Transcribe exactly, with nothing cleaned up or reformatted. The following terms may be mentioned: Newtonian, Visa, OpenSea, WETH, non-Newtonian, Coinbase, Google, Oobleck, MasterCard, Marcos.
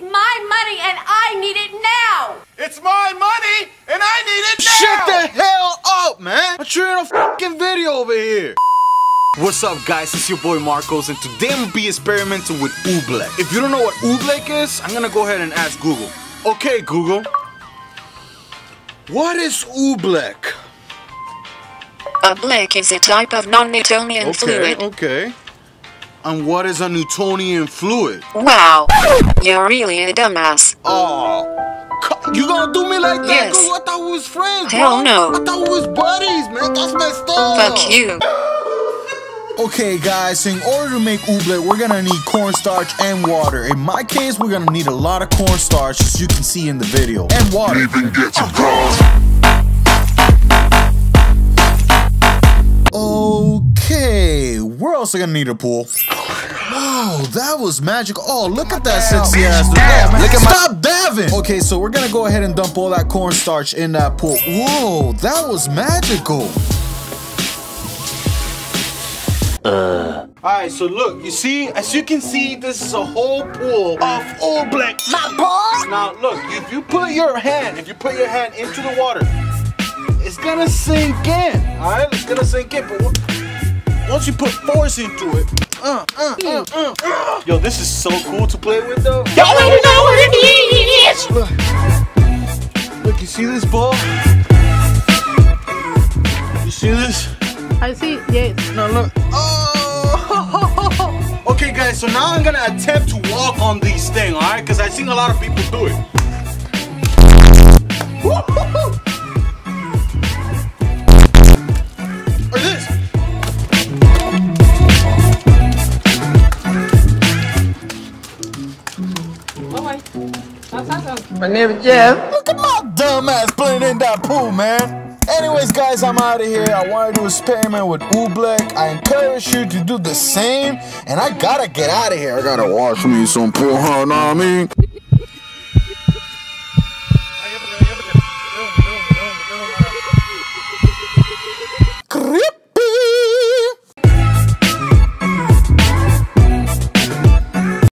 It's my money and I need it now! It's my money and I need it now! Shut the hell up, man! I'm shooting a fucking video over here! What's up, guys? It's your boy Marcos, and today I'm gonna be experimenting with Oobleck. If you don't know what Oobleck is, I'm gonna go ahead and ask Google. Okay, Google. What is Oobleck? Oobleck is a type of non-Newtonian okay, fluid. Okay, okay. And what is a Newtonian fluid? Wow, you're really a dumbass. Oh, you gonna do me like that? Yes. Google? I thought we was friends, Hell bro. no. I thought we was buddies, man. That's messed up. Fuck you. Okay guys, so in order to make oobleck, we're gonna need cornstarch and water. In my case, we're gonna need a lot of cornstarch, as you can see in the video. And water. Even get some corn. Okay, we're also gonna need a pool. Wow, that was magical. Oh, look at that sexy ass. Stop diving! Okay, so we're gonna go ahead and dump all that cornstarch in that pool. Whoa, that was magical. Uh. Alright, so look, you see, as you can see, this is a whole pool of Oobleck. My boy! Now look, if you put your hand, if you put your hand into the water, it's gonna sink in. Alright, it's gonna sink in, but once you put force into it, uh, uh, uh, uh, uh. Yo, this is so cool to play with though. Y'all already know what it is! Look, look, you see this ball? You see this? I see, yes. No, look. Oh! Okay, guys, so now I'm gonna attempt to walk on these things, alright? Because I've seen a lot of people do it. Or this. My name is Jeff. Look at my dumb ass playing in that pool, man. Anyways, guys, I'm out of here. I wanted to experiment with Oobleck. I encourage you to do the same. And I gotta get out of here. I gotta watch me some pool, huh? Know what I mean?